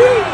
Ih!